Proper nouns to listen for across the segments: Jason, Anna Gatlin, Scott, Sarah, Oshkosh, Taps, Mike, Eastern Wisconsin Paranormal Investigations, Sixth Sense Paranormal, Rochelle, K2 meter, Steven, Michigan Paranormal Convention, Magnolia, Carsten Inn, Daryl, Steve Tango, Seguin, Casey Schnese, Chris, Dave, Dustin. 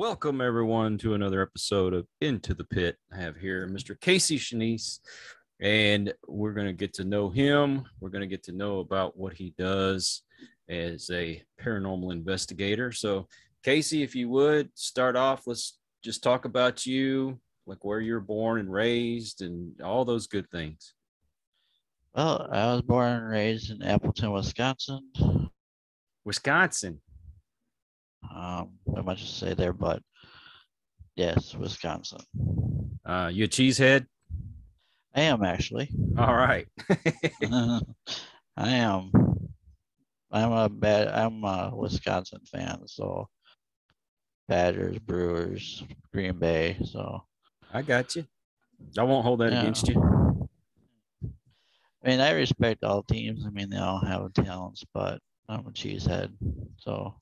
Welcome, everyone, to another episode of Into the Pit. I have here Mr. Casey Schnese, and we're going to get to know him. We're going to get to know about what he does as a paranormal investigator. So, Casey, if you would, start off. Let's just talk about you, like where you were born and raised and all those good things. Well, I was born and raised in Appleton, Wisconsin. Wisconsin. Not much to say there, but yes, Wisconsin. You a cheesehead? I am, actually. All right. I'm a Wisconsin fan, so Badgers, Brewers, Green Bay, so I got you. I won't hold that against you. I mean, I respect all teams. I mean, they all have talents, but I'm a cheesehead, so.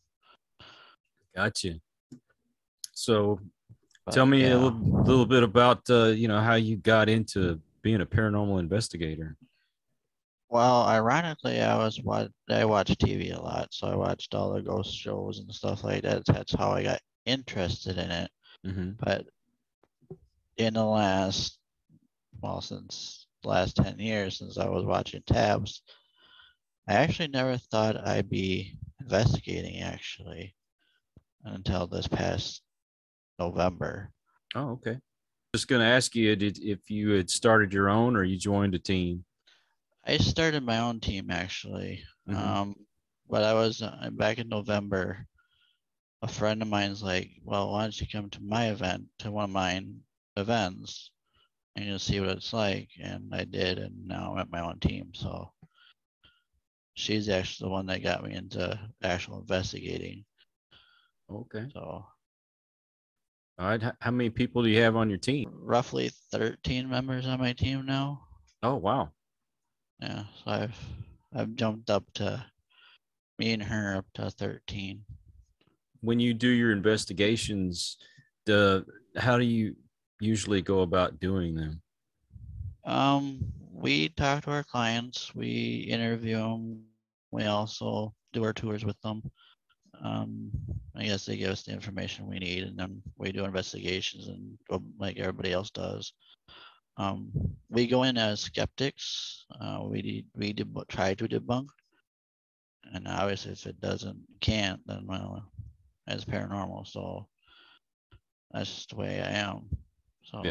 Gotcha. So tell me a little bit about, how you got into being a paranormal investigator. Well, ironically, I watched TV a lot. So I watched all the ghost shows and stuff like that. That's how I got interested in it. Mm-hmm. But in the since the last 10 years, since I was watching Taps, I actually never thought I'd be investigating, actually, until this past November. Oh, okay. Just going to ask you if you had started your own or you joined a team. I started my own team, actually. Mm-hmm. But I was back in November. A friend of mine's like, well, why don't you come to my event, to one of mine events, and you'll see what it's like. And I did, and now I'm at my own team. So she's actually the one that got me into actual investigating. Okay. So, all right. How many people do you have on your team? Roughly 13 members on my team now. Oh, wow. Yeah. So I've jumped up to me and her up to 13. When you do your investigations, how do you usually go about doing them? We talk to our clients. We interview them. We also do our tours with them. I guess they give us the information we need, and then we do investigations, and like everybody else does. We go in as skeptics. We try to debunk, and obviously if it can't, then well, it's paranormal. So that's just the way I am. So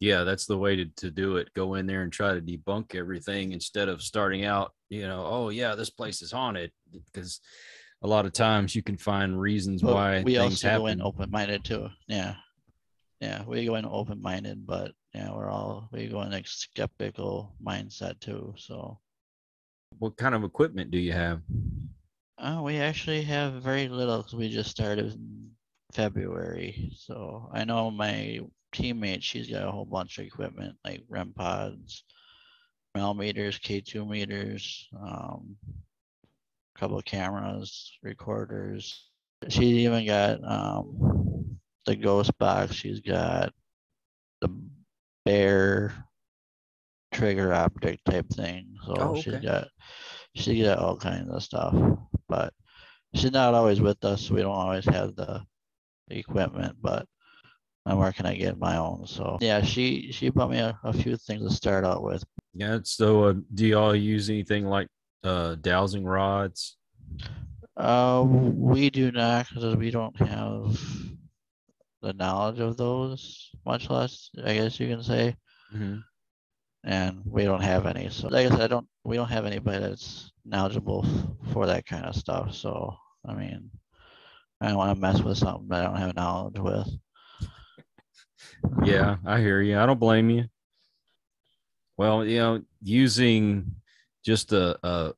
yeah, that's the way to do it. Go in there and try to debunk everything instead of starting out, oh yeah, this place is haunted, because a lot of times you can find reasons why things happen. We also go in open-minded too. Yeah, we go in open-minded, but yeah, we go in a skeptical mindset too. So, what kind of equipment do you have? We actually have very little because we just started in February. So I know my teammate, she's got a whole bunch of equipment like REM pods, millimeters, K2 meters, a couple of cameras, recorders. She's even got the ghost box. She's got the bear trigger optic type thing. So she's got all kinds of stuff, but she's not always with us, so we don't always have the equipment, but I'm working on getting my own. So yeah, she bought me a few things to start out with. Yeah. So do y'all use anything like dowsing rods? We do not, because we don't have the knowledge of those, much less, I guess you can say. Mm-hmm. And we don't have any. So like I said, we don't have anybody that's knowledgeable for that kind of stuff. So I mean, I don't want to mess with something that I don't have knowledge with. Yeah, I hear you. I don't blame you. Well, using just a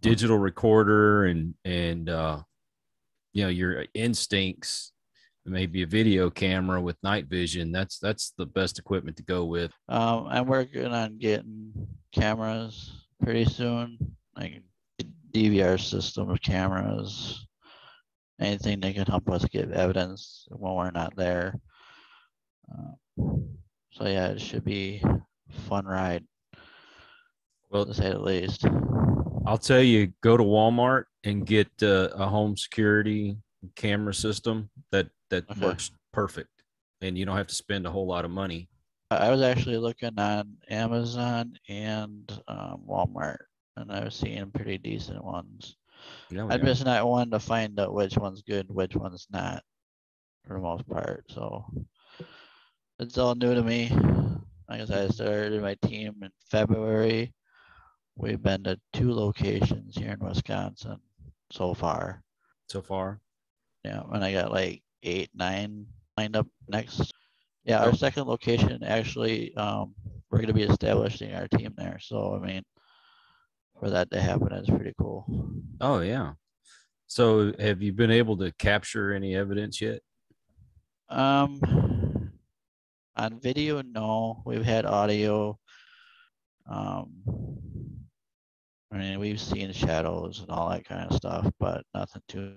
digital recorder and your instincts, maybe a video camera with night vision, that's the best equipment to go with. I'm working on getting cameras pretty soon, like DVR system of cameras, anything that can help us get evidence when we're not there. So yeah, it should be a fun ride. Well, to say the least. I'll tell you, go to Walmart and get a home security camera system that works perfect, and you don't have to spend a whole lot of money. I was actually looking on Amazon and Walmart, and I was seeing pretty decent ones. Yeah, I'm just not one to find out which one's good, which one's not, for the most part. So it's all new to me. Like I said, I started my team in February. We've been to 2 locations here in Wisconsin so far. So far? Yeah, and I got like 8, 9 lined up next. Yeah, our second location, actually, we're going to be establishing our team there. So, I mean, for that to happen, it's pretty cool. Oh, yeah. So, have you been able to capture any evidence yet? On video, no. We've had audio. I mean, we've seen shadows and all that kind of stuff, but nothing too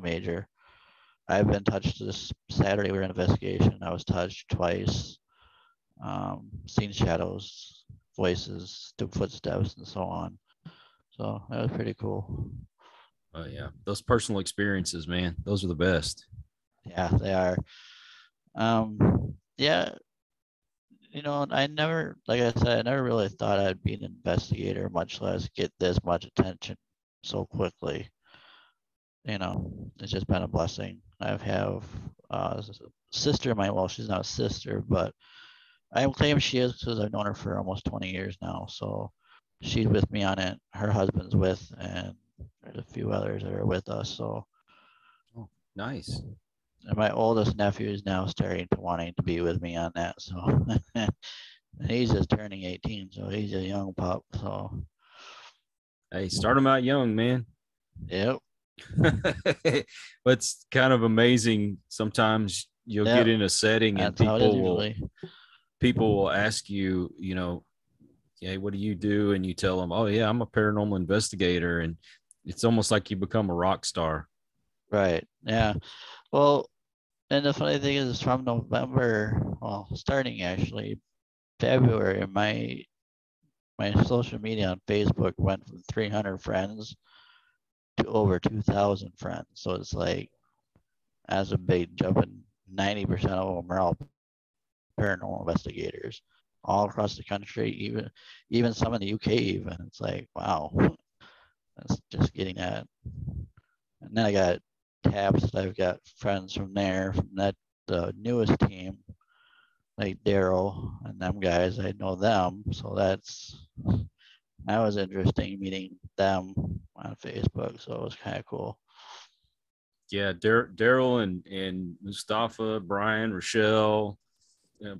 major. I've been touched this Saturday. We were in investigation. I was touched twice. Seen shadows, voices, footsteps, and so on. So that was pretty cool. Oh, yeah. Those personal experiences, man, those are the best. Yeah, they are. Yeah. You know, I never, like I said, I never really thought I'd be an investigator, much less get this much attention so quickly. You know, it's just been a blessing. I have a sister of mine. Well, she's not a sister, but I claim she is because I've known her for almost 20 years now. So she's with me on it. Her husband's with, and there's a few others that are with us. So nice. And my oldest nephew is now starting to wanting to be with me on that. So he's just turning 18, so he's a young pup. So hey, start him out young, man. Yep. It's kind of amazing. Sometimes you'll get in a setting and people will ask you, you know, hey, what do you do? And you tell them, oh yeah, I'm a paranormal investigator, and it's almost like you become a rock star. Right. Yeah. Well, and the funny thing is, from November, well, starting actually February, my social media on Facebook went from 300 friends to over 2,000 friends. So it's like, as a big jump, and 90% of them are all paranormal investigators all across the country, even some in the UK even. It's like, wow, that's just getting that. And then I got Taps. I've got friends from there, from that the newest team, like Daryl and them guys. I know them. So that was interesting, meeting them on Facebook, so it was kind of cool. Yeah, Daryl and Mustafa, Brian, Rochelle,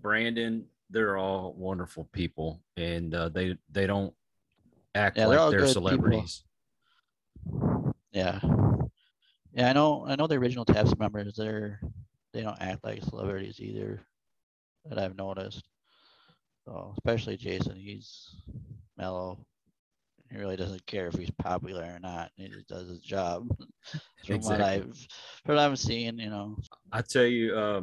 Brandon, they're all wonderful people, and they don't act like they're celebrities. People. Yeah, yeah, I know the original Taps members. They don't act like celebrities either, that I've noticed. So especially Jason, he's mellow. He really doesn't care if he's popular or not. He just does his job. From what I'm seeing, you know. I tell you,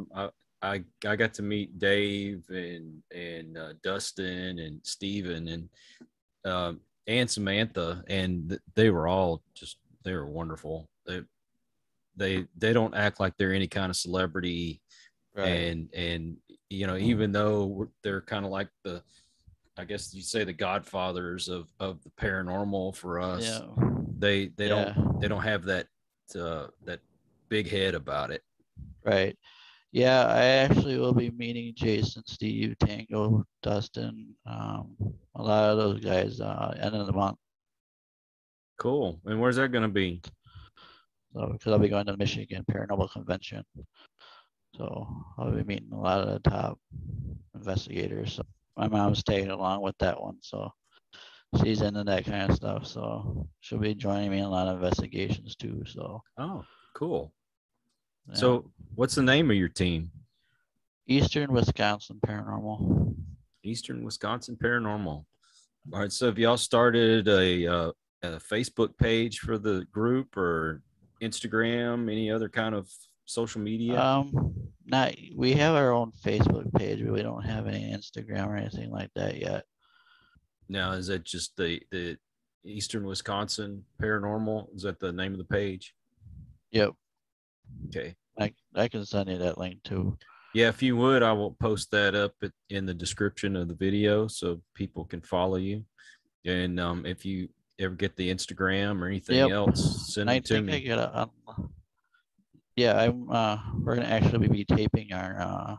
I got to meet Dave and Dustin and Steven and Samantha, and they were all just, they were wonderful. They don't act like they're any kind of celebrity, right. And you know, even though they're kind of like the, I guess you'd say, the godfathers of the paranormal for us. Yeah. They don't have that that big head about it. Right. Yeah, I actually will be meeting Jason, Steve, Tango, Dustin, a lot of those guys end of the month. Cool. And where's that going to be? So, because I'll be going to the Michigan Paranormal Convention, so I'll be meeting a lot of the top investigators. So my mom's tagging along with that one, so she's into that kind of stuff. So she'll be joining me in a lot of investigations too. So oh, cool. Yeah. So what's the name of your team? Eastern Wisconsin Paranormal. Eastern Wisconsin Paranormal. All right. So have y'all started a Facebook page for the group, or Instagram, any other kind of social media? We have our own Facebook page, but we don't have any Instagram or anything like that yet. Now, is that just the Eastern Wisconsin Paranormal. Is that the name of the page? Yep. Okay. I can send you that link too. Yeah, if you would, I will post that up in the description of the video so people can follow you. And if you ever get the Instagram or anything else, send it to me. We're going to actually be taping our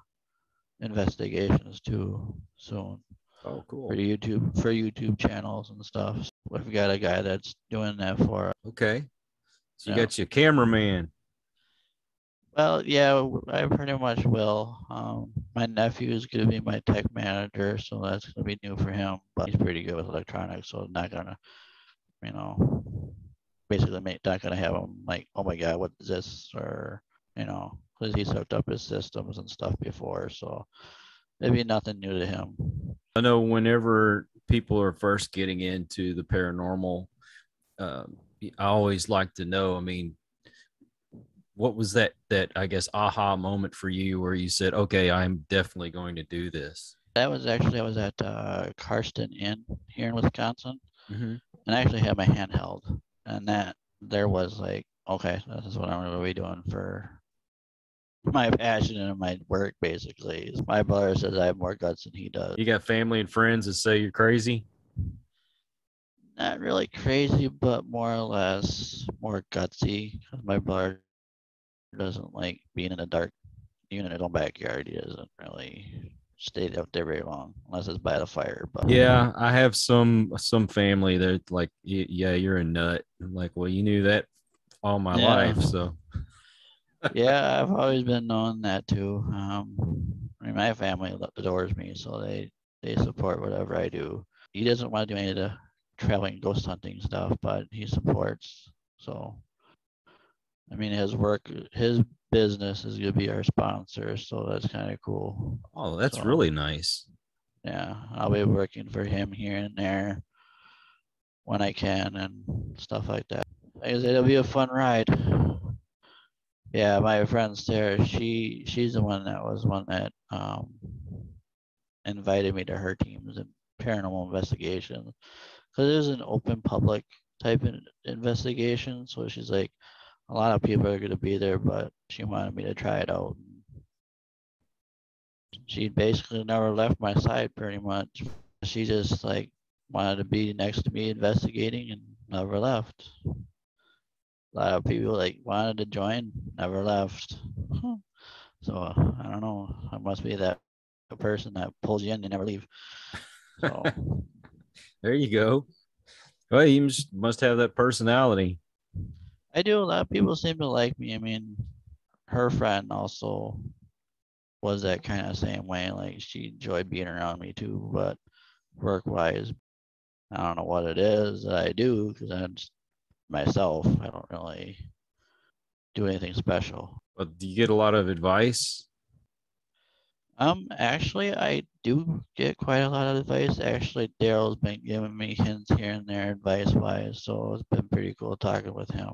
investigations too soon. Oh, cool. For YouTube channels and stuff. We've got a guy that's doing that for us. Okay. So you got your cameraman. Well, yeah, I pretty much will. My nephew is going to be my tech manager, so that's going to be new for him. But he's pretty good with electronics, so I'm not going to, not going to have him like, oh my God, what is this? Or, because he's hooked up his systems and stuff before, so it'd be nothing new to him. I know whenever people are first getting into the paranormal, I always like to know, what was that I guess aha moment for you where you said, okay, I'm definitely going to do this? That was actually, I was at Carsten Inn here in Wisconsin, and I actually had my handheld, and there was like, okay, this is what I'm going to be doing for my passion and my work, basically. My brother says I have more guts than he does. You got family and friends that say you're crazy? Not really crazy, but more or less more gutsy. My brother doesn't like being in the dark, even in his own backyard. He doesn't really stay up there very long unless it's by the fire. But yeah, I have some family that like, yeah, you're a nut. I'm like, well, you knew that all my life, so yeah, I've always been knowing that too. My family adores me, so they support whatever I do. He doesn't want to do any of the traveling ghost hunting stuff, but he supports. So his business is going to be our sponsor, so that's kind of cool. Oh, that's really nice. Yeah, I'll be working for him here and there when I can and stuff like that. Like I said, it'll be a fun ride. Yeah, my friend Sarah, she's the one that invited me to her teams in paranormal investigation, because it was an open public type of investigation. So she's like, a lot of people are going to be there, but she wanted me to try it out. She basically never left my side, pretty much. She just like wanted to be next to me investigating and never left. A lot of people like wanted to join, never left. So I don't know. I must be that person that pulls you in, they never leave. So there you go. Well, you must have that personality. I do. A lot of people seem to like me. Her friend also was that kind of same way. Like, she enjoyed being around me too, but work-wise, I don't know what it is that I do, because I'm just myself. I don't really do anything special. But do you get a lot of advice? Actually, I do get quite a lot of advice. Actually, Daryl's been giving me hints here and there, advice-wise, so it's been pretty cool talking with him.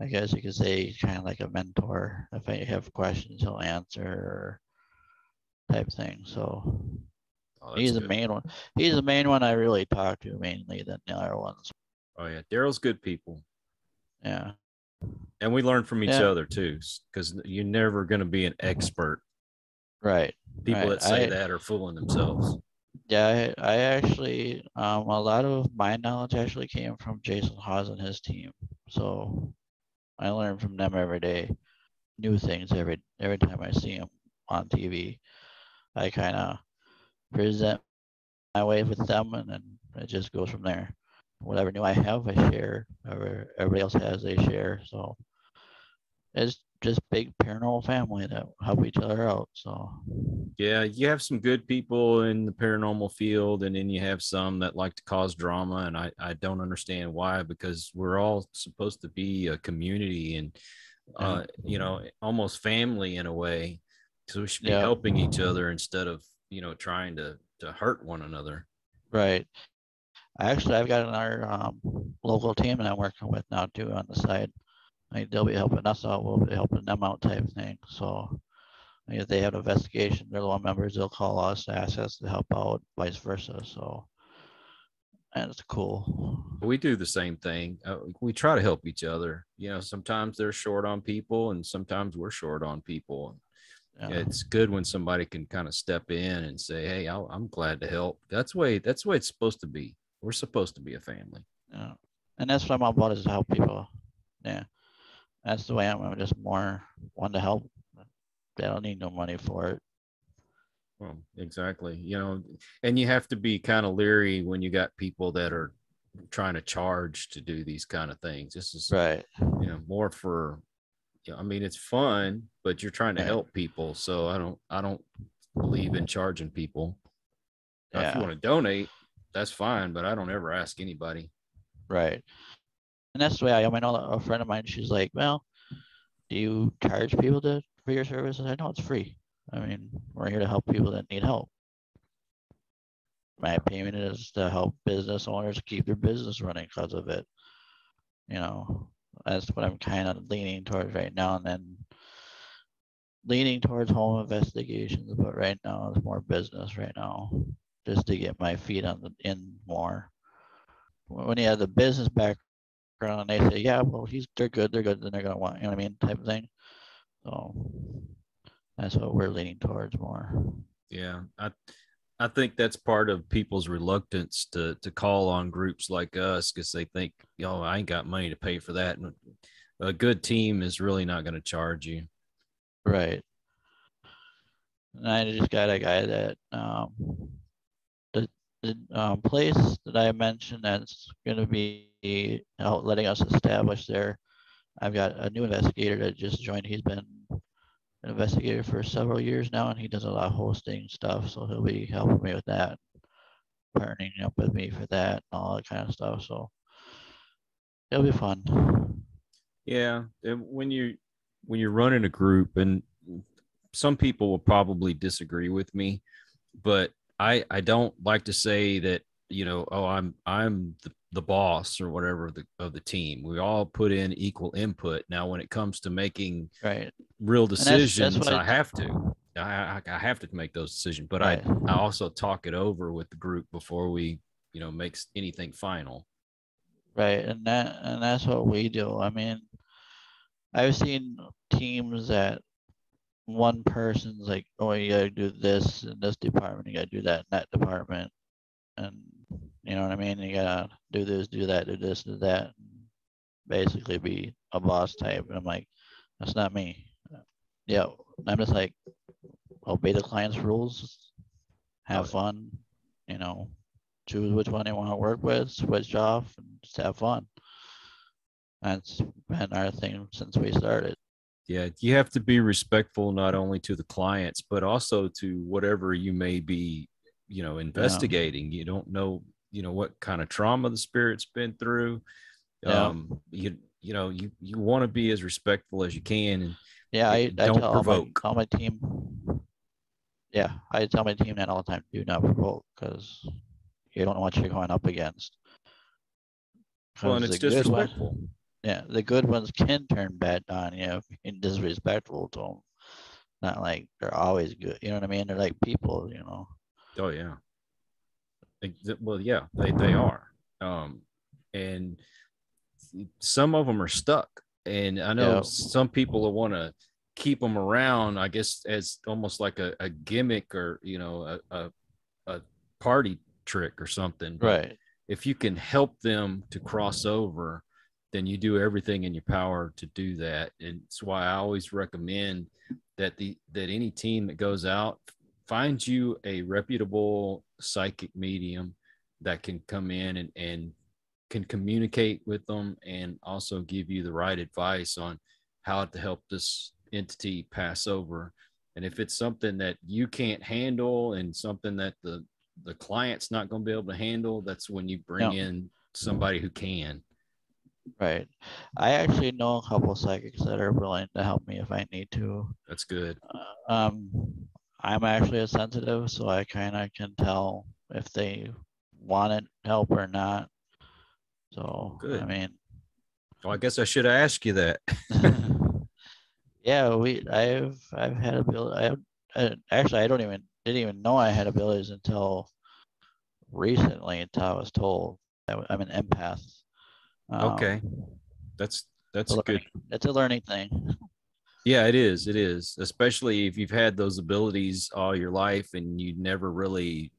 I guess you could say kind of like a mentor. If I have questions, he'll answer, type thing. So he's the main one. He's the main one I really talk to mainly than the other ones. Oh yeah, Daryl's good people. Yeah, and we learn from each other too, because you're never going to be an expert. Right. People that say that are fooling themselves. Yeah, I actually, a lot of my knowledge actually came from Jason Hawes and his team. So I learn from them every day, new things every time I see them on TV. I kind of present my way with them, and then it just goes from there. Whatever new I have, I share. Whatever everybody else has, they share. So it's just big paranormal family that help each other out. So yeah, you have some good people in the paranormal field, and then you have some that like to cause drama, and I don't understand why, because we're all supposed to be a community and almost family in a way, so we should be helping each other instead of trying to hurt one another. Right. Actually, I've got another local team that I'm working with now too on the side. They'll be helping us out, we'll be helping them out type thing. So if they have an investigation, their low members, they'll call us, ask us to help out, vice versa. So That's cool. We do the same thing. We try to help each other. You know, sometimes they're short on people and sometimes we're short on people. Yeah. It's good when somebody can kind of step in and say, hey, I'm glad to help. That's the way it's supposed to be. We're supposed to be a family. Yeah. And that's why my blood is to help people. Yeah. That's the way I'm just more one to help. They don't need no money for it. Well, exactly. You know, and you have to be kind of leery when you got people that are trying to charge to do these kind of things. This is right. You know, more for, you know, I mean, it's fun, but you're trying to help people. So I don't believe in charging people. Yeah. If you want to donate, that's fine, but I don't ever ask anybody. Right. And that's the way I know a friend of mine, she's like, well, do you charge people for your services? I know it's free. I mean, we're here to help people that need help. My opinion is to help business owners keep their business running because of it. You know, that's what I'm kind of leaning towards right now, and then leaning towards home investigations. But right now, it's more business right now, just to get my feet in more. When you have the business background, they say, yeah, well, they're good, then they're going to want, you know what I mean, type of thing. So that's what we're leaning towards more. Yeah, I think that's part of people's reluctance to call on groups like us because they think, yo, I ain't got money to pay for that. And a good team is really not going to charge you. Right. And I just got a guy that the place that I mentioned that's going to be letting us establish there. I've got a new investigator that just joined. He's been an investigator for several years now, and he does a lot of hosting stuff, so he'll be helping me with that, partnering up with me for that and all that kind of stuff, so it'll be fun. Yeah, and when you're running a group, and some people will probably disagree with me, but I don't like to say that, you know, oh, I'm the boss or whatever of the team. We all put in equal input. Now, when it comes to making real decisions, I have to make those decisions, but I also talk it over with the group before we, you know, make anything final. Right. And that's what we do. I mean, I've seen teams that one person's like, oh, you gotta do this in this department, you gotta do that in that department. And you know what I mean? You gotta do this, do that, do this, do that. Basically be a boss type. And I'm like, that's not me. Yeah. I'm just like, obey the client's rules, have fun, you know, choose which one you want to work with, switch off, and just have fun. That's been our thing since we started. Yeah. You have to be respectful, not only to the clients, but also to whatever you may be, you know, investigating. You don't know, you know, what kind of trauma the spirit's been through. You know, you want to be as respectful as you can. And I don't provoke. Tell my team. Yeah, I tell my team that all the time. Do not provoke, because you don't know what you're going up against. Well, and it's disrespectful. The good ones can turn bad on you and disrespectful to them. Not like they're always good. You know what I mean? They're like people, you know. Oh, yeah. Well, yeah, they are. And some of them are stuck. And I know some people will want to keep them around, I guess, as almost like a gimmick, or, you know, a party trick or something. But if you can help them to cross over, then you do everything in your power to do that. And it's why I always recommend that that any team that goes out, find you a reputable psychic medium that can come in and can communicate with them, and also give you the right advice on how to help this entity pass over. And if it's something that you can't handle, and something that the client's not going to be able to handle, that's when you bring in somebody who can. Right. I actually know a couple of psychics that are willing to help me if I need to. That's good. I'm actually a sensitive, so I kind of can tell if they wanted help or not. So, good. I mean, well, I guess I should ask you that. Yeah, I've had abilities. Actually, I didn't even know I had abilities until recently, until I was told. I'm an empath. Okay, that's good. That's a learning thing. Yeah, it is. It is, especially if you've had those abilities all your life and you never really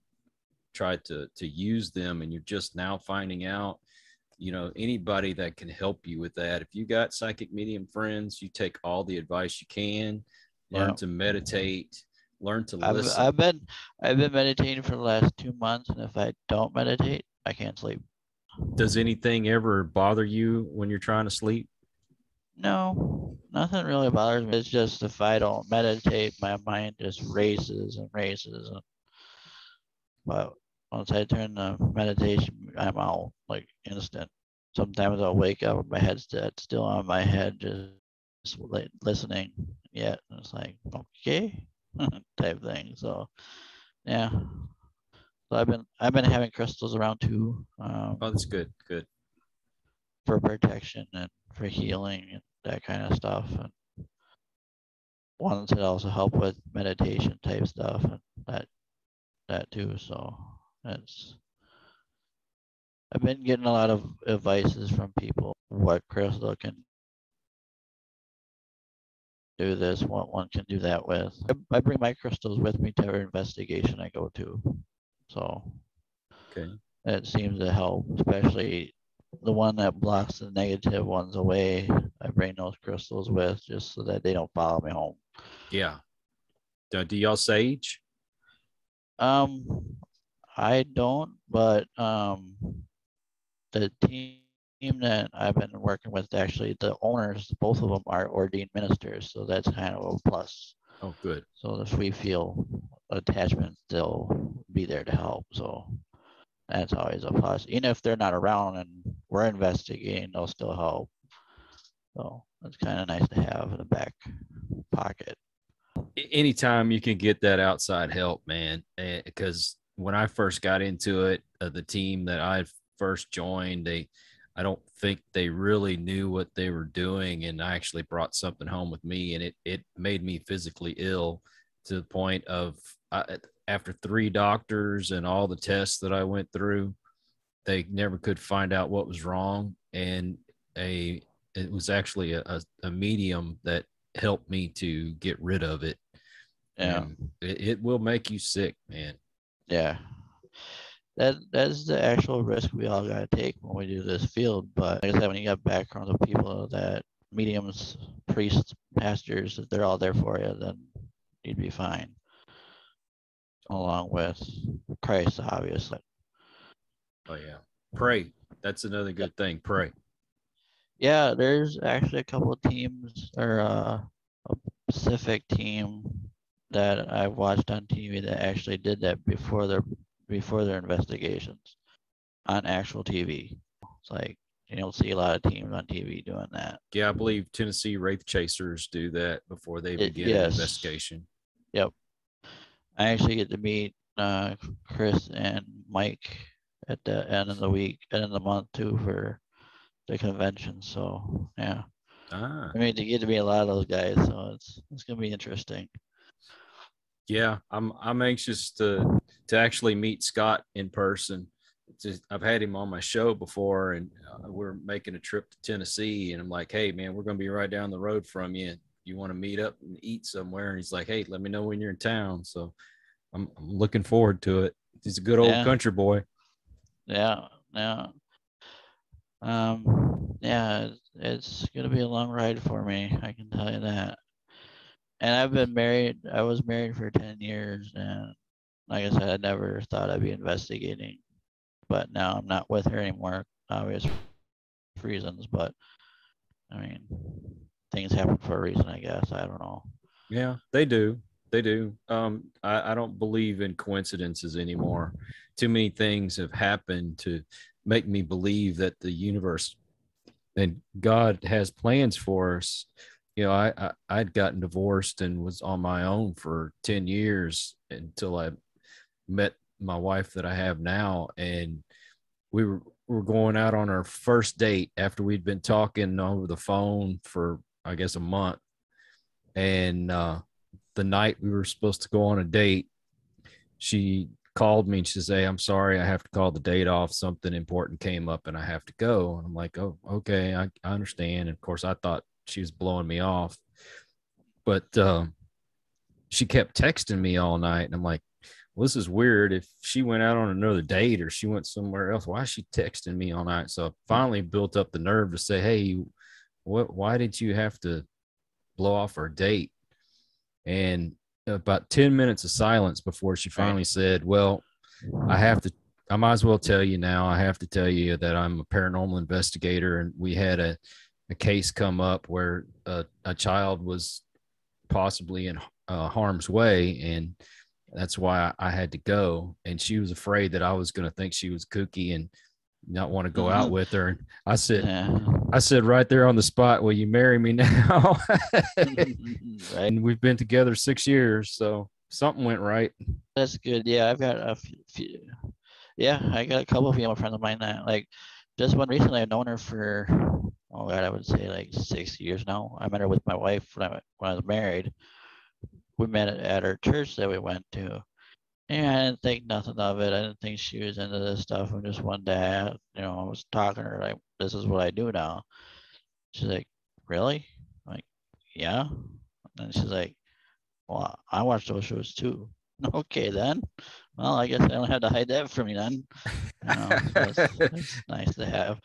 tried to use them, and you're just now finding out. You know, anybody that can help you with that. If you got psychic medium friends, you take all the advice you can. Learn to meditate. Learn to listen. I've been meditating for the last 2 months, and if I don't meditate, I can't sleep. Does anything ever bother you when you're trying to sleep? No, nothing really bothers me. It's just if I don't meditate, my mind just races and races. But once I turn the meditation, I'm out, like, instant. Sometimes I'll wake up with my head still on my head, just like listening. Yeah, it's like, okay, type thing. So, yeah. So I've been having crystals around too. Oh, that's good. Good. For protection and for healing and that kind of stuff, and ones that also help with meditation type stuff and that too. So that's, I've been getting a lot of advices from people, what crystal can do this, what one can do that with. I bring my crystals with me to every investigation I go to. So okay, it seems to help, especially the one that blocks the negative ones away. I bring those crystals with just so that they don't follow me home. Yeah. Do y'all sage? I don't, but the team that I've been working with, actually the owners, both of them are ordained ministers, so that's kind of a plus. Oh, good. So if we feel attachment, they'll be there to help. So that's always a plus. Even if they're not around and we're investigating, they'll still help. So it's kind of nice to have in the back pocket. Anytime you can get that outside help, man, because when I first got into it, the team that I first joined, I don't think they really knew what they were doing, and I actually brought something home with me, and it made me physically ill to the point of, after 3 doctors and all the tests that I went through, they never could find out what was wrong. And it was actually a medium that helped me to get rid of it. Yeah. It will make you sick, man. Yeah. That's the actual risk we all got to take when we do this field. But like I said, when you got backgrounds of people that mediums, priests, pastors, if they're all there for you, then you'd be fine. Along with Christ, obviously. Oh, yeah. Pray. That's another good thing. Pray. Yeah, there's actually a couple of teams, or a Pacific team that I watched on TV that actually did that before their investigations on actual TV. It's like, you don't see a lot of teams on TV doing that. Yeah, I believe Tennessee Wraith Chasers do that before they begin an investigation. Yep. I actually get to meet Chris and Mike at the end of the month too for the convention. So yeah, I mean, to get to meet a lot of those guys. So it's gonna be interesting. Yeah, I'm anxious to actually meet Scott in person. I've had him on my show before, and we're making a trip to Tennessee, and I'm like, hey man, we're gonna be right down the road from you. You want to meet up and eat somewhere? And he's like, hey, let me know when you're in town. So I'm looking forward to it. He's a good old country boy. Yeah. Yeah. Yeah, it's going to be a long ride for me. I can tell you that. And I've been married. I was married for 10 years. And like I said, I never thought I'd be investigating, but now I'm not with her anymore. Obvious reasons, but I mean, things happen for a reason, I guess. I don't know. Yeah, they do. They do. I don't believe in coincidences anymore. Too many things have happened to make me believe that the universe and God has plans for us. You know, I'd gotten divorced and was on my own for 10 years until I met my wife that I have now. And we were going out on our first date after we'd been talking over the phone for, I guess, a month. And the night we were supposed to go on a date, she called me to say, I'm sorry, I have to call the date off. Something important came up and I have to go. And I'm like, oh, okay, I understand. And of course, I thought she was blowing me off. But she kept texting me all night. And I'm like, well, this is weird. If she went out on another date or she went somewhere else, why is she texting me all night? So I finally built up the nerve to say, hey, why did you have to blow off our date? And about 10 minutes of silence before she finally said, well, I might as well tell you now. I have to tell you that I'm a paranormal investigator, and we had a case come up where a child was possibly in harm's way, and that's why I had to go. And she was afraid that I was going to think she was kooky and not want to go out with her. And I said, I said right there on the spot, will you marry me now? And we've been together 6 years, so something went right. That's good. Yeah, I've got a few. Yeah, I got a couple of female friends of mine that, like, just one recently, I've known her for, oh God, I would say like 6 years now. I met her with my wife when I was married. We met at her church that we went to. And I didn't think nothing of it. I didn't think she was into this stuff. And just one day, I was talking to her, like, this is what I do now. She's like, really? I'm like, yeah. And she's like, well, I watch those shows too. Okay, then. Well, I guess I don't have to hide that from you then. So it's nice to have.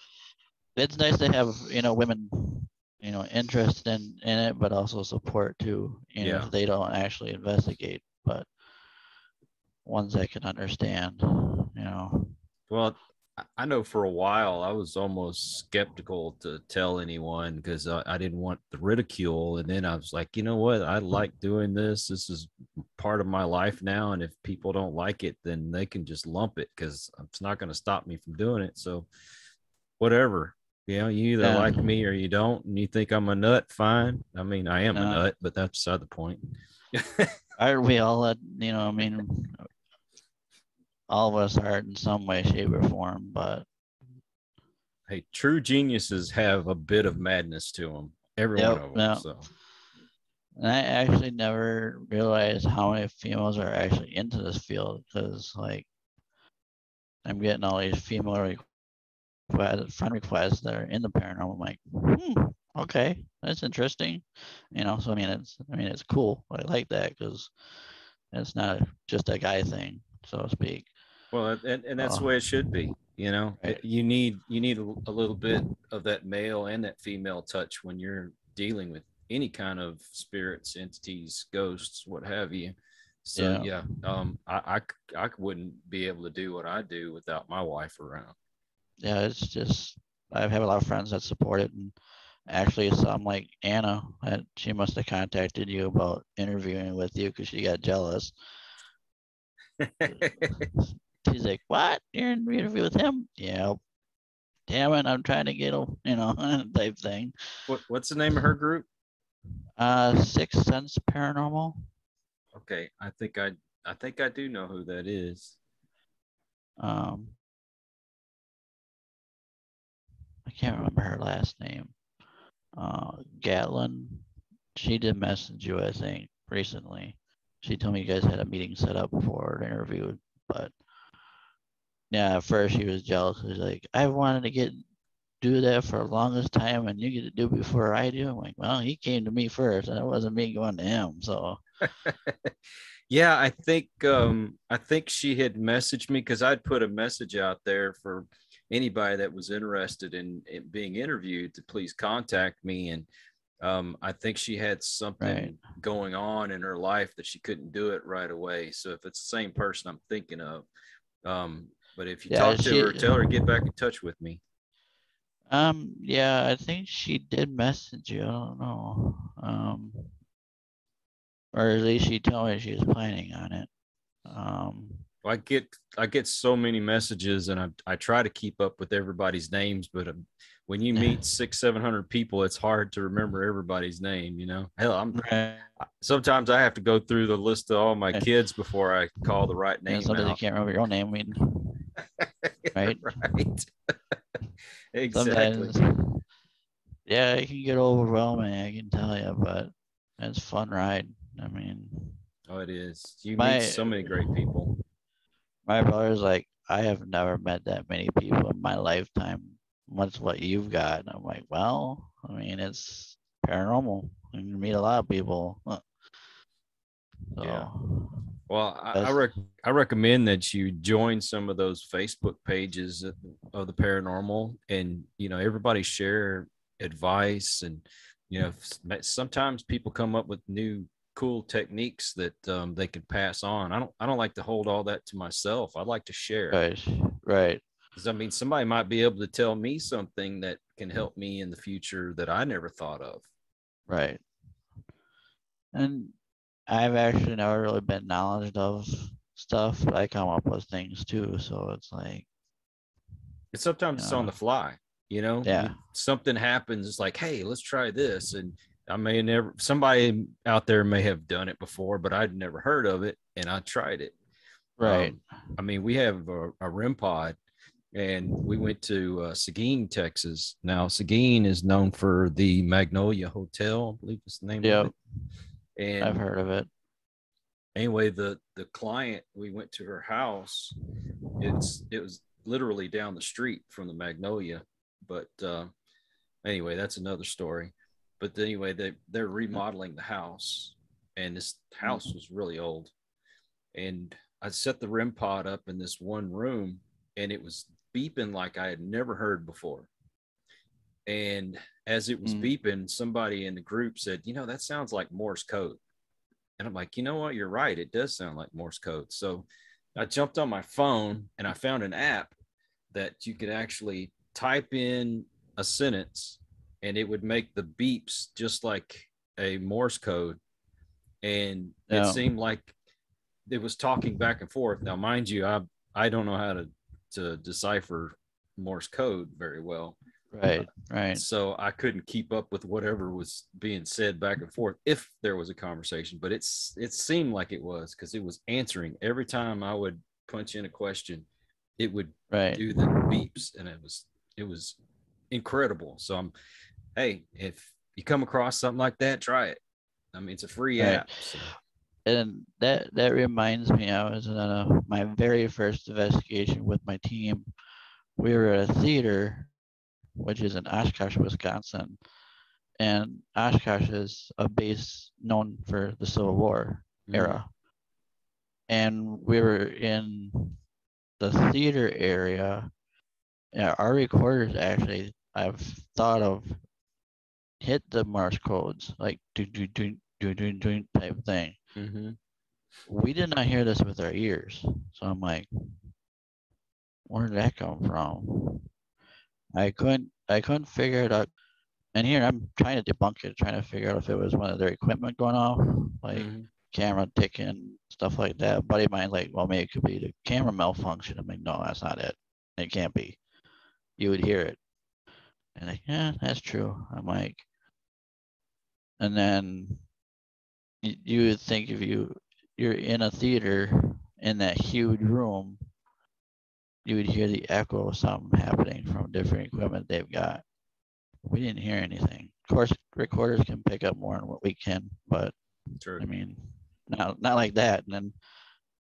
It's nice to have, women, interest in it, but also support too. You know, if they don't actually investigate, but ones that can understand, Well, I know for a while I was almost skeptical to tell anyone because I didn't want the ridicule. And then I was like, you know what? I like doing this. This is part of my life now. And if people don't like it, then they can just lump it because it's not going to stop me from doing it. So whatever. You either like me or you don't, and you think I'm a nut, fine. I mean, I am a nut, but that's beside the point. Aren't we all, all of us are in some way, shape, or form, but. Hey, true geniuses have a bit of madness to them, every one of them. So. And I actually never realized how many females are actually into this field, because, I'm getting all these female friend requests that are in the paranormal. I'm like, okay, that's interesting. So it's cool. I like that because it's not just a guy thing, so to speak. Well, and that's the way it should be. Right. You need a little bit of that male and that female touch when you're dealing with any kind of spirits, entities, ghosts, what have you. So I wouldn't be able to do what I do without my wife around. Yeah, it's just, I have a lot of friends that support it. And actually, some like Anna, she must have contacted you about interviewing with you because she got jealous. She's like, what? You're in an interview with him? Yeah. Damn it, I'm trying to get him, type thing. What's the name of her group? Sixth Sense Paranormal. Okay, I think I do know who that is. I can't remember her last name. Gatlin, she did message you, I think, recently. She told me you guys had a meeting set up for an interview, but at first she was jealous. She was like, I wanted to do that for the longest time, and you get to do it before I do. I'm like, well, he came to me first, and it wasn't me going to him, so. Yeah, I think she had messaged me because I'd put a message out there for anybody that was interested in being interviewed to please contact me. And I think she had something going on in her life that she couldn't do it right away. So if it's the same person I'm thinking of, but if you talk to her, tell her to get back in touch with me. I think she did message you. I don't know. Or at least she told me she was planning on it. I get so many messages, and I try to keep up with everybody's names, but when you meet 600-700 people, it's hard to remember everybody's name. Hell, sometimes I have to go through the list of all my kids before I call the right name. Sometimes you can't remember your own name, right? Exactly. Sometimes, it can get overwhelming, I can tell you, but it's a fun ride. Oh, it is. You meet so many great people. My brother's like, I have never met that many people in my lifetime. What's what you've got? And I'm like, well, I mean, it's paranormal. You meet a lot of people. So, yeah. Well, I recommend that you join some of those Facebook pages of the paranormal, and, you know, everybody share advice, and, you know, sometimes people come up with new cool techniques that they could pass on. I don't like to hold all that to myself. I like to share. Right. Because I mean, somebody might be able to tell me something that can help me in the future that I never thought of. Right. And I've actually never really been knowledge of stuff, but I come up with things too. So it's like, it's sometimes it's on the fly, you know. Yeah. Something happens. It's like, hey, let's try this, and I may never. Somebody out there may have done it before, but I'd never heard of it, and I tried it. Right. I mean, we have a REM pod, and we went to Seguin, Texas. Now, Seguin is known for the Magnolia Hotel, I believe is the name of it. And I've heard of it. Anyway, the client, we went to her house. It was literally down the street from the Magnolia. But anyway, that's another story. But anyway, they're remodeling the house. And this house was really old. And I set the REM pod up in this one room. And it was beeping like I had never heard before. And as it was beeping, somebody in the group said, you know, that sounds like Morse code. And I'm like, you know what? You're right. It does sound like Morse code. So I jumped on my phone and I found an app that you could actually type in a sentence and it would make the beeps just like a Morse code. And it seemed like it was talking back and forth. Now, mind you, I don't know how to decipher Morse code very well. Right. So I couldn't keep up with whatever was being said back and forth if there was a conversation, but it seemed like it was, because it was answering every time I would punch in a question. It would do the beeps, and it was incredible. So hey, if you come across something like that, try it. I mean, it's a free app. So. And that reminds me, I was in my very first investigation with my team. We were at a theater, which is in Oshkosh, Wisconsin. And Oshkosh is a base known for the Civil War era. And we were in the theater area. And our recorders actually, I've thought of, hit the Morse codes, like do, do, do, do, do, do type thing. Mm-hmm. We did not hear this with our ears. So I'm like, where did that come from? I couldn't figure it out. And here I'm trying to debunk it, trying to figure out if it was one of their equipment going off, like camera ticking, stuff like that. A buddy of mine, like, well, maybe it could be the camera malfunction. I'm like, no, that's not it. It can't be. You would hear it. And like, yeah, that's true. I'm like, and then you would think if you're in a theater in that huge room, you would hear the echo of something happening from different equipment they've got. We didn't hear anything. Of course, recorders can pick up more than what we can, but true. I mean, not like that. And then,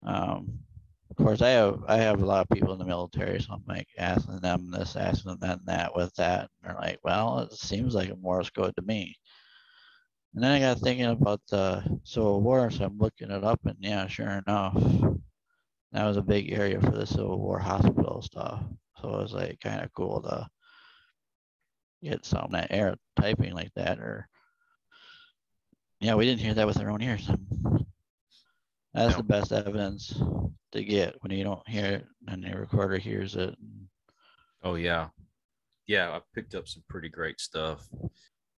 of course, I have a lot of people in the military, so I'm like asking them this, asking them that with that. And they're like, well, it seems like a Morse code to me. And then I got thinking about the Civil War, so I'm looking it up, and yeah, sure enough, that was a big area for the Civil War hospital stuff. So it was like kind of cool to get some that air typing like that. Or yeah, we didn't hear that with our own ears. That's the best evidence to get when you don't hear it and the recorder hears it. Oh yeah. Yeah, I picked up some pretty great stuff.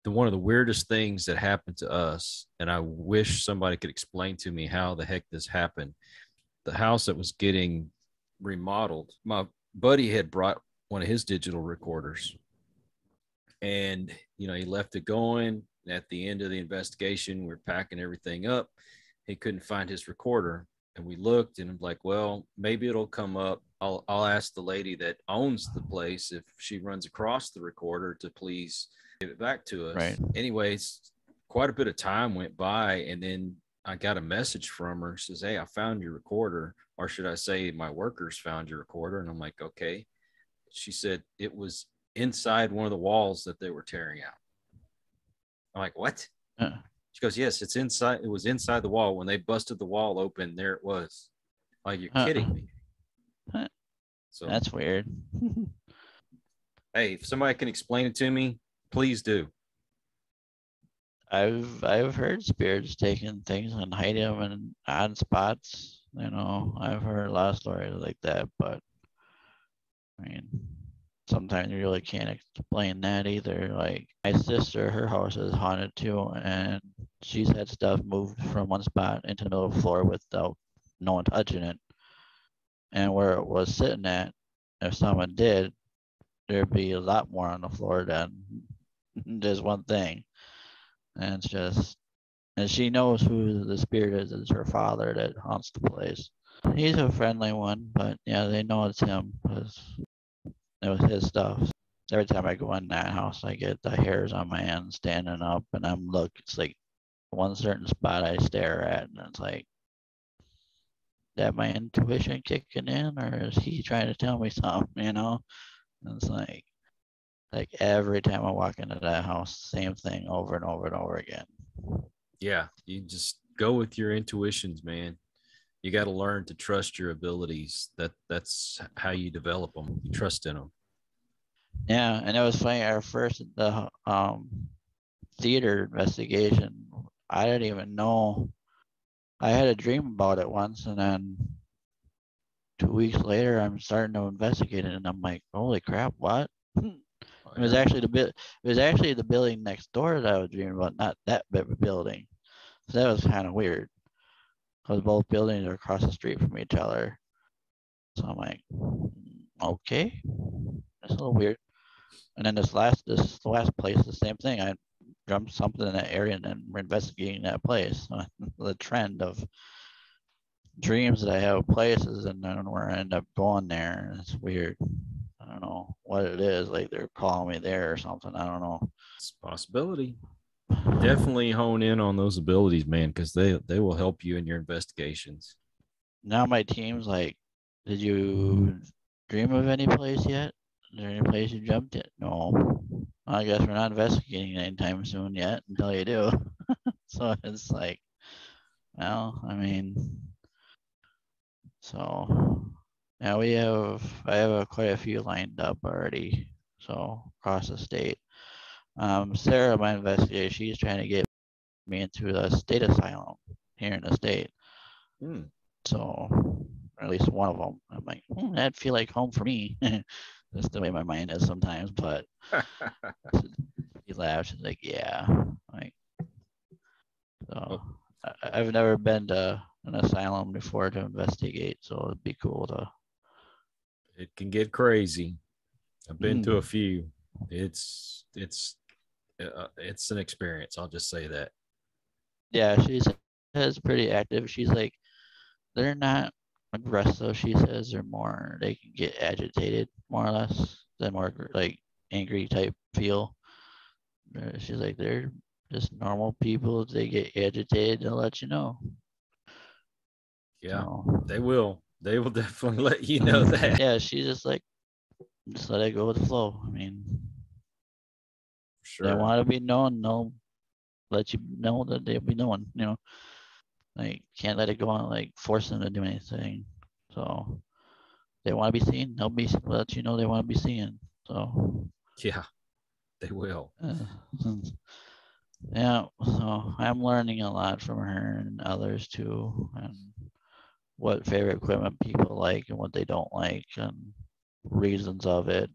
One of the weirdest things that happened to us, and I wish somebody could explain to me how the heck this happened. The house that was getting remodeled, my buddy had brought one of his digital recorders, and, you know, he left it going. At the end of the investigation, we're packing everything up. He couldn't find his recorder, and we looked, and I'm like, well, maybe it'll come up. I'll ask the lady that owns the place if she runs across the recorder to please give it back to us. Right. Anyways, quite a bit of time went by, and then I got a message from her. She says, hey, I found your recorder. or should I say my workers found your recorder. And I'm like, okay. She said it was inside one of the walls that they were tearing out. I'm like, what? Uh-uh. She goes, yes, it's inside. It was inside the wall. When they busted the wall open, there it was. Like, you're kidding me. Uh-uh. So that's weird. Hey, if somebody can explain it to me, please do. I've heard spirits taking things and hiding them in odd spots. You know, I've heard a lot of stories like that, but I mean, sometimes you really can't explain that either. Like, my sister, her house is haunted too, and she's had stuff moved from one spot into the middle of the floor without no one touching it. And where it was sitting at, if someone did, there'd be a lot more on the floor than just one thing. And it's just, and she knows who the spirit is. It's her father that haunts the place. He's a friendly one, but yeah, they know it's him because it was his stuff. Every time I go in that house, I get the hairs on my hand standing up, and I'm look. It's like one certain spot I stare at, and it's like, is that my intuition kicking in, or is he trying to tell me something? You know, and it's like. Like every time I walk into that house, same thing over and over and over again. Yeah, you just go with your intuitions, man. You got to learn to trust your abilities. That's how you develop them. You trust in them. Yeah, and it was funny. Our first theater investigation, I didn't even know. I had a dream about it once, and then 2 weeks later, I'm starting to investigate it, and I'm like, holy crap, what? It was actually the building next door that I was dreaming about, not that building. So that was kind of weird. Because both buildings are across the street from each other. So I'm like, okay, that's a little weird. And then this last place, the same thing. I dreamt something in that area, and then we're investigating that place. The trend of dreams that I have places, and then where I end up going there, and it's weird. I don't know what it is. Like, they're calling me there or something. I don't know. It's a possibility. Definitely hone in on those abilities, man, because they will help you in your investigations. Now my team's like, did you dream of any place yet? Is there any place you jumped at? No. I guess we're not investigating anytime soon yet until you do. So it's like, well, I mean, so... Now I have quite a few lined up already, so across the state. Sarah, my investigator, she's trying to get me into the state asylum here in the state. Mm. So, at least one of them. I'm like, that'd feel like home for me. That's the way my mind is sometimes, but she laughed. She's like, yeah. Like, so I've never been to an asylum before to investigate, so it'd be cool to. It can get crazy. I've been to a few. It's an experience. I'll just say that. Yeah, she's pretty active. She's like, they're not aggressive. She says they're more. They can get agitated more or less. They're more like angry type feel. She's like, they're just normal people. If they get agitated, they'll let you know. Yeah, so, they will. They will definitely let you know that. Yeah, she's just like, just let it go with the flow. I mean, sure. They want to be known, they'll let you know that they'll be known, you know. Like, can't let it go on, like, force them to do anything. So, they want to be seen, they'll let you know they want to be seen. So, yeah, they will. Yeah, so I'm learning a lot from her and others too, and what favorite equipment people like and what they don't like and reasons of it.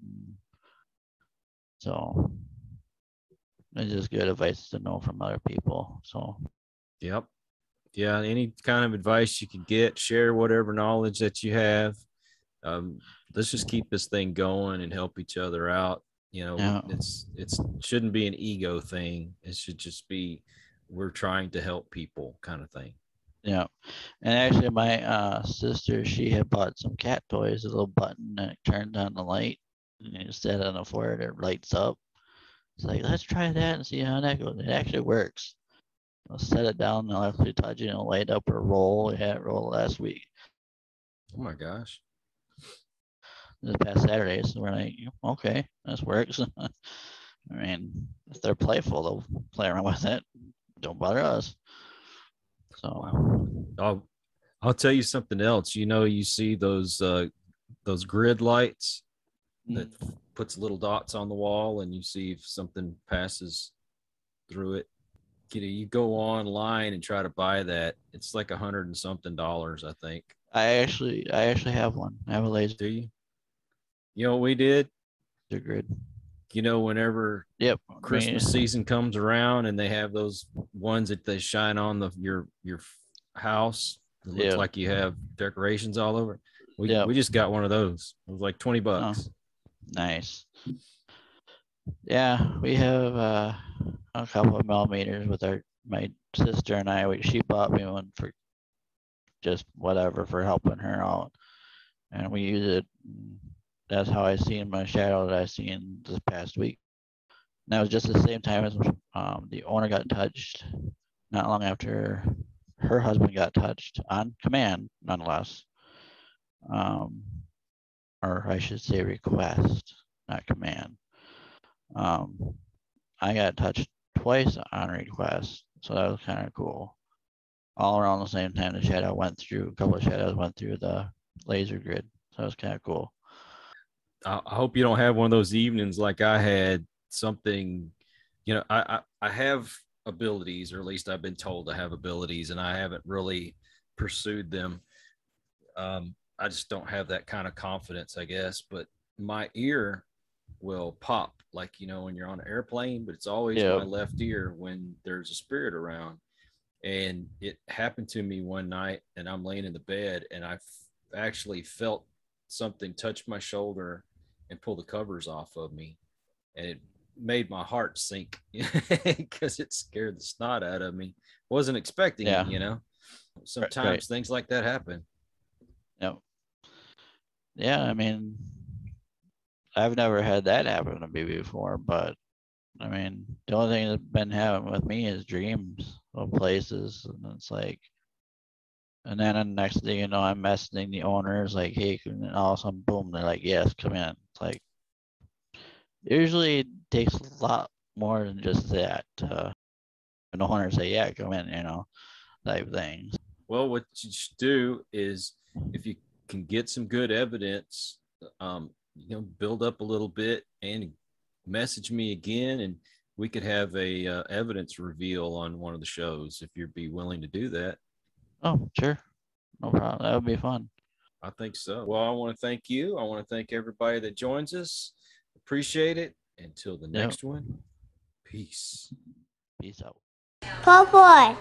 So it's just good advice to know from other people. So yep. Yeah, any kind of advice you can get, share whatever knowledge that you have. Let's just keep this thing going and help each other out. You know, yeah. It shouldn't be an ego thing. It should just be, we're trying to help people kind of thing. Yeah. And actually my sister, she had bought some cat toys, a little button that turned on the light, and you set it on the floor and it lights up. It's like, let's try that and see how that goes. It actually works. I'll set it down and I'll actually touch it and it'll light up or roll. We had it roll last week. Oh my gosh. This past Saturday, so we're like, okay, this works. I mean, if they're playful, they'll play around with it. Don't bother us. So I'll tell you something else. You know, you see those grid lights that puts little dots on the wall, and you see if something passes through it. You go online and try to buy that. It's like $100 and something, I think. I actually have one. I have a laser. Do you? You know what we did? They're good. You know, whenever Christmas season comes around and they have those ones that they shine on your house, it looks like you have decorations all over. We just got one of those. It was like $20. Oh, nice. Yeah, we have a couple of millimeters with my sister and I. She bought me one for just whatever, for helping her out, and we use it. That's how I seen my shadow that I seen this past week. And that was just the same time as the owner got touched, not long after her husband got touched on command, nonetheless. Or I should say request, not command. I got touched twice on request, so that was kind of cool. All around the same time, a couple of shadows went through the laser grid. So that was kind of cool. I hope you don't have one of those evenings like I had. Something, you know, I have abilities, or at least I've been told I have abilities, and I haven't really pursued them. I just don't have that kind of confidence, I guess. But my ear will pop, like, you know, when you're on an airplane, but it's always my left ear when there's a spirit around. And it happened to me one night, and I'm laying in the bed, and I actually felt something touch my shoulder and pull the covers off of me, and it made my heart sink because it scared the snot out of me. Wasn't expecting it, you know. Sometimes things like that happen. Yep. Yeah, I mean, I've never had that happen to me before, but I mean, the only thing that's been happening with me is dreams of places, and it's like, and then the next thing you know, I'm messaging the owners like, hey, and all of a sudden, boom, they're like, yes, come in. It's like, usually it takes a lot more than just that. And the owners say, yeah, come in, you know, type things. Well, what you should do is, if you can get some good evidence, you know, build up a little bit and message me again, and we could have a evidence reveal on one of the shows if you'd be willing to do that. Oh, sure. No problem. That would be fun. I think so. Well, I want to thank you. I want to thank everybody that joins us. Appreciate it. Until the next one, peace. Peace out. Bye-bye.